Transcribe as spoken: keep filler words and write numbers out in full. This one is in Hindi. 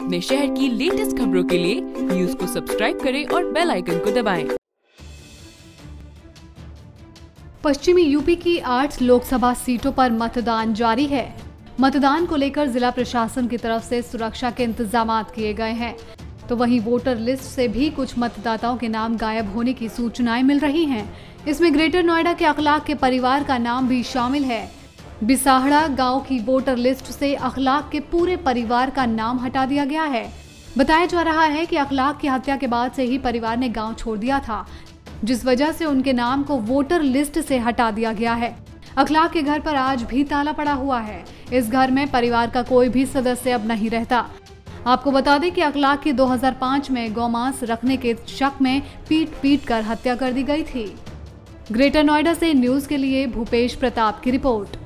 अपने शहर की लेटेस्ट खबरों के लिए न्यूज को सब्सक्राइब करें और बेल आइकन को दबाएं। पश्चिमी यूपी की आठ लोकसभा सीटों पर मतदान जारी है। मतदान को लेकर जिला प्रशासन की तरफ से सुरक्षा के इंतजाम किए गए हैं, तो वहीं वोटर लिस्ट से भी कुछ मतदाताओं के नाम गायब होने की सूचनाएं मिल रही हैं। इसमें ग्रेटर नोएडा के अखलाक के परिवार का नाम भी शामिल है। बिसाहड़ा गांव की वोटर लिस्ट से अखलाक के पूरे परिवार का नाम हटा दिया गया है। बताया जा रहा है कि अखलाक की हत्या के बाद से ही परिवार ने गांव छोड़ दिया था, जिस वजह से उनके नाम को वोटर लिस्ट से हटा दिया गया है। अखलाक के घर पर आज भी ताला पड़ा हुआ है। इस घर में परिवार का कोई भी सदस्य अब नहीं रहता। आपको बता दें कि अखलाक की दो हज़ार पाँच में गौमांस रखने के शक में पीट पीट कर हत्या कर दी गई थी। ग्रेटर नोएडा से न्यूज़ के लिए भूपेश प्रताप की रिपोर्ट।